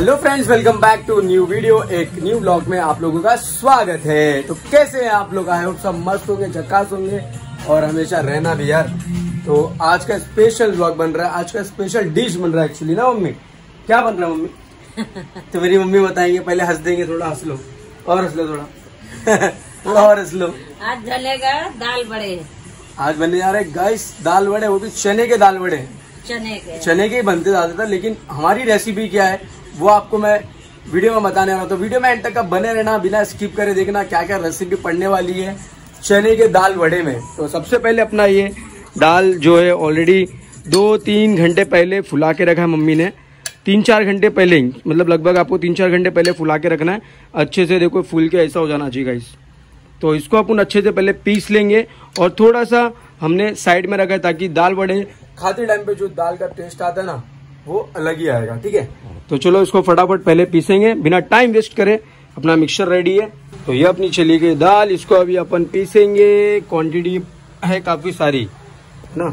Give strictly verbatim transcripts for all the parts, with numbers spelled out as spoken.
Hello friends, welcome back to new video. एक new blog में आप लोगों का स्वागत है। तो कैसे हैं आप लोग? आए हो सब मस्त होंगे, झक्कास होंगे और हमेशा रहना भी यार। तो आज का स्पेशल ब्लॉग बन रहा है, आज का स्पेशल डिश बन रहा है एक्चुअली ना मम्मी। क्या बन रहा है मम्मी? तो मेरी मम्मी बताएंगे, पहले हंस देंगे। थोड़ा हंस लो और हंस लो, थोड़ा थोड़ा और हंस लो। आज जलेगा दाल बड़े, आज बनने जा रहे गाइस दाल बड़े, वो भी चने के दाल बड़े। चने के चने के बनते ज्यादातर, लेकिन हमारी रेसिपी क्या है वो आपको मैं वीडियो में बताने वाला हूँ। तो वीडियो में एंड तक बने रहना, बिना स्किप करे देखना क्या क्या रेसिपी पड़ने वाली है चने के दाल वड़े में। तो सबसे पहले अपना ये दाल जो है ऑलरेडी दो तीन घंटे पहले फुला के रखा है मम्मी ने। तीन चार घंटे पहले, मतलब लगभग आपको तीन चार घंटे पहले फुला के रखना है अच्छे से। देखो फूल के ऐसा हो जाना चाहिए गाइस। तो इसको अपन अच्छे से पहले पीस लेंगे और थोड़ा सा हमने साइड में रखा है ताकि दाल वड़े खाते टाइम पे जो दाल का टेस्ट आता है ना वो अलग ही आएगा। ठीक है, तो चलो इसको फटाफट पहले पीसेंगे बिना टाइम वेस्ट करे। अपना मिक्सचर रेडी है। तो ये अपनी चली गई दाल, इसको अभी अपन पीसेंगे। क्वांटिटी है काफी सारी ना।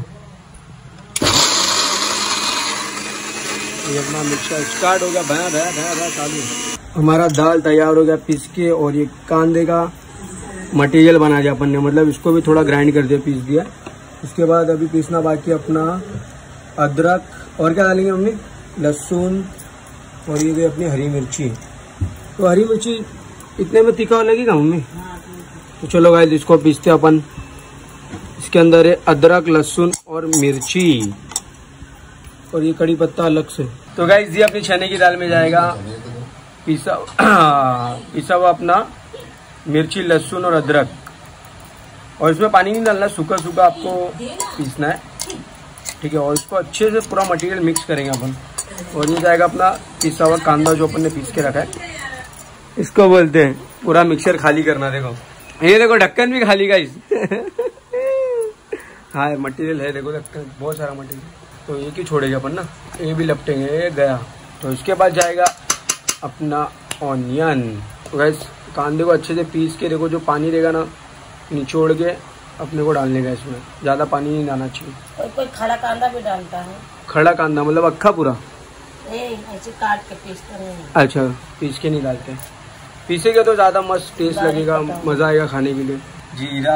ये अपना मिक्सचर स्टार्ट हो गया, भया भया भया भया चालू। हमारा दाल तैयार हो गया पीस के, और ये कांदे का मटेरियल बना दिया अपन ने, मतलब इसको भी थोड़ा ग्राइंड कर दिया, पीस दिया। उसके बाद अभी पीसना बाकी अपना अदरक और क्या डालेंगे हमने, लहसुन और ये भी अपनी हरी मिर्ची। तो हरी मिर्ची इतने में तीखा लगेगा मम्मी? तो चलो गाइस इसको पीसते अपन। इसके अंदर है अदरक, लहसुन और मिर्ची और ये कड़ी पत्ता अलग से। तो गाइस ये अपनी चने की दाल में जाएगा पीसा पीसा हुआ अपना मिर्ची, लहसुन और अदरक। और इसमें पानी नहीं डालना, सूखा सूखा आपको पीसना है। ठीक है, और इसको अच्छे से पूरा मटेरियल मिक्स करेंगे अपन। और ये जाएगा अपना पिसा हुआ कांदा जो अपन ने पीस के रखा है। इसको बोलते हैं पूरा मिक्सचर खाली करना। देखो ये, देखो ढक्कन भी खाली गाइस। हाँ मटेरियल है, देखो ढक्कन बहुत सारा मटेरियल। तो ये क्यों छोड़ेंगे अपन ना, ये भी लपटेंगे, ये गया। तो इसके बाद जाएगा अपना ऑनियन। तो गाइस कांदे को अच्छे से पीस के, देखो जो पानी रहेगा ना निचोड़ के अपने को डालने का, इसमें ज़्यादा पानी नहीं डालना चाहिए। और कोई खड़ा कांदा भी डालता है। खड़ा कांदा मतलब अक्खा पूरा ऐसे काट के पीसते नहीं। अच्छा, पीस के नहीं डालते। पीसेगा तो ज़्यादा मस्त टेस्ट लगेगा, मज़ा आएगा खाने के लिए। जीरा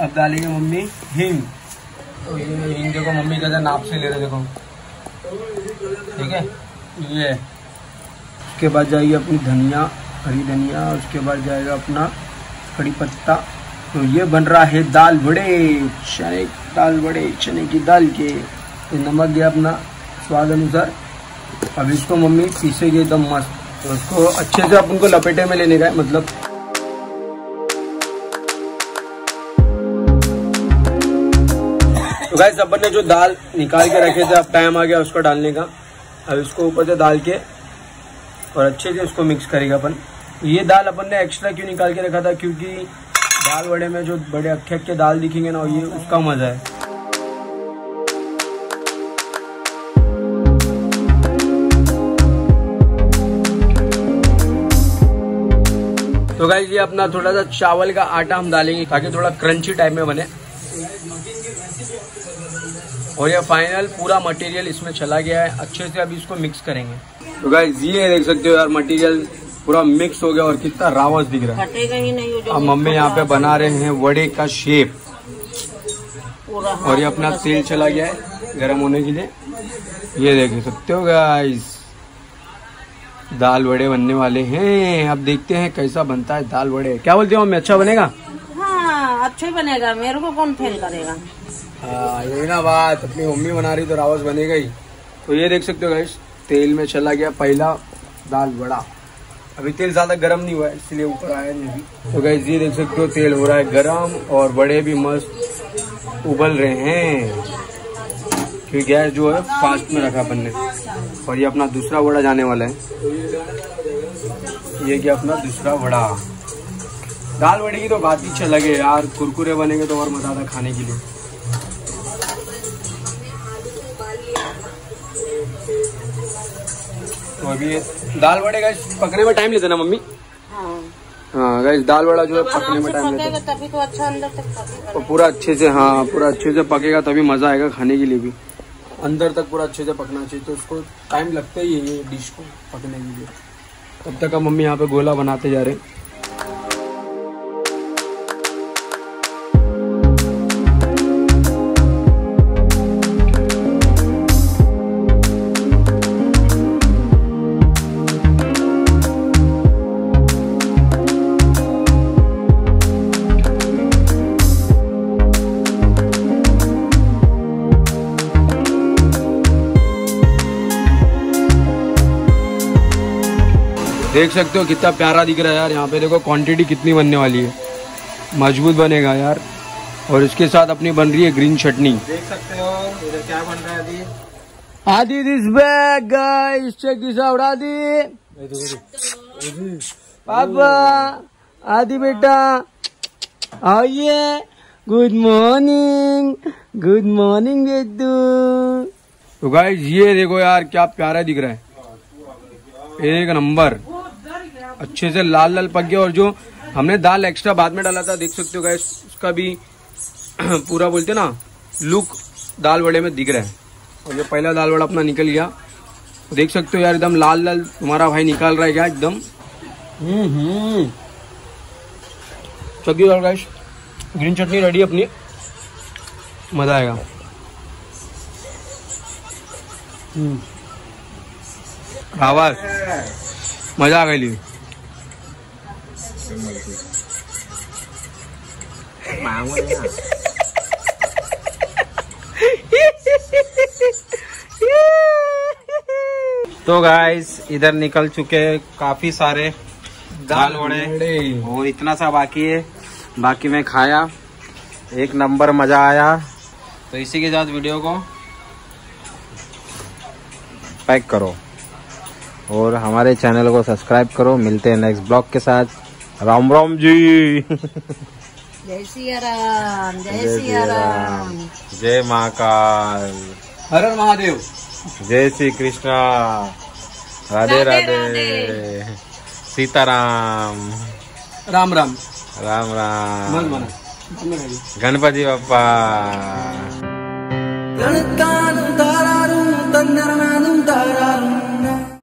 अब डालेंगे मम्मी, हींग। तो ये हींग देखो मम्मी का नाप से ले रहे, देखो ठीक है ये। उसके बाद जाइए अपनी धनिया, हरी धनिया। उसके बाद जाएगा अपना कड़ी पत्ता। तो ये बन रहा है दाल बड़े, चने दाल बड़े, चने की दाल के। नमक दिया अपना स्वाद अनुसार। अब इसको मम्मी पीसेगी एकदम मस्त। तो इसको अच्छे से अपन को लपेटे में लेने का है, मतलब तो गाइस अपन ने जो दाल निकाल के रखे थे, अब टाइम आ गया उसको डालने का। अब इसको ऊपर से डाल के और अच्छे से इसको मिक्स करेगा अपन। ये दाल अपन ने एक्स्ट्रा क्यों निकाल के रखा था, क्योंकि दाल वड़े में जो बड़े अक्खे अक्खे दाल दिखेंगे ना, ये उसका मज़ा है। तो गाइस ये अपना थोड़ा सा चावल का आटा हम डालेंगे ताकि थोड़ा क्रंची टाइप में बने। और ये फाइनल पूरा मटेरियल इसमें चला गया है, अच्छे से अभी इसको मिक्स करेंगे। तो गाइस ये देख सकते हो यार, मटेरियल पूरा मिक्स हो गया और कितना रावस दिख रहा है, कटेगा ही नहीं। अब मम्मी यहाँ पे बना रहे हैं वड़े का शेप। और ये अपना तेल चला गया है गर्म होने के लिए। ये देख सकते हो गाइस, दाल वड़े बनने वाले हैं। अब देखते हैं कैसा बनता है दाल वड़े। क्या बोलते हो मम्मी, अच्छा बनेगा? हाँ अच्छा ही बनेगा, मेरे को कौन फेल करेगा। हाँ ये ना बात, अपनी मम्मी बना रही तो रावस बनेगा ही। तो ये देख सकते हो गाइस, तेल में चला गया पहला दाल वड़ा। अभी तेल ज़्यादा गर्म नहीं हुआ है इसलिए ऊपर आया नहीं। तो गाइस ये देख सकते हो तेल हो रहा है गर्म और वड़े भी मस्त उबल रहे हैं, क्योंकि गैस जो है फास्ट में रखा अपन ने। और ये अपना दूसरा वड़ा जाने वाला है। ये क्या अपना दूसरा वड़ा। दाल वड़े की तो बात ही चल लगे यार, कुरकुरे बनेंगे तो और मज़ा आता खाने के लिए। तो अभी दाल वड़े गाइस पकने में टाइम लेते ना मम्मी? हाँ हाँ गाइस, दाल वड़ा जो है पकने में टाइम लेता है, तभी तो अच्छा अंदर तक पकेगा और पूरा अच्छे से। हाँ पूरा अच्छे से पकेगा तभी मज़ा आएगा खाने के लिए भी। अंदर तक पूरा अच्छे से पकना चाहिए, तो उसको टाइम लगता ही है ये डिश को पकने के लिए। तब तक हम मम्मी यहाँ पे गोला बनाते जा रहे हैं। देख सकते हो कितना प्यारा दिख रहा है यार। यहाँ पे देखो क्वांटिटी कितनी बनने वाली है, मजबूत बनेगा यार। और इसके साथ अपनी बन रही है ग्रीन चटनी। देख सकते हो इधर क्या बन रहा है। Aadit is back guys, check this out. Aadit पापा, आदित बेटा आइए, गुड मॉर्निंग, गुड मॉर्निंग बेटू। तो गाइस ये देखो यार क्या प्यारा दिख रहा है, एक नंबर। अच्छे से लाल लाल पक गया। और जो हमने दाल एक्स्ट्रा बाद में डाला था देख सकते हो गाइस, उसका भी पूरा बोलते ना लुक दाल वड़े में दिख रहा है। और ये पहला दाल वड़ा अपना निकल गया, देख सकते हो यार एकदम लाल लाल। तुम्हारा भाई निकाल रहा है क्या एकदम। चक्की दाल गाइस, ग्रीन चटनी रेडी अपनी, मज़ा आएगा। आवाज मजा आ गई। तो गाइस इधर निकल चुके हैं काफी सारे दाल वड़े और इतना सा बाकी है। बाकी मैं खाया, एक नंबर मजा आया। तो इसी के साथ वीडियो को पैक करो और हमारे चैनल को सब्सक्राइब करो। मिलते हैं नेक्स्ट ब्लॉग के साथ। राम राम जी। जय सिया राम, जय सिया राम, जय महाकाल, हर हर महादेव, जय श्री कृष्णा, राधे राधे, सीताराम, राम राम, राम राम, गणपति बप्पा। तारारूं तारारूं तारारूं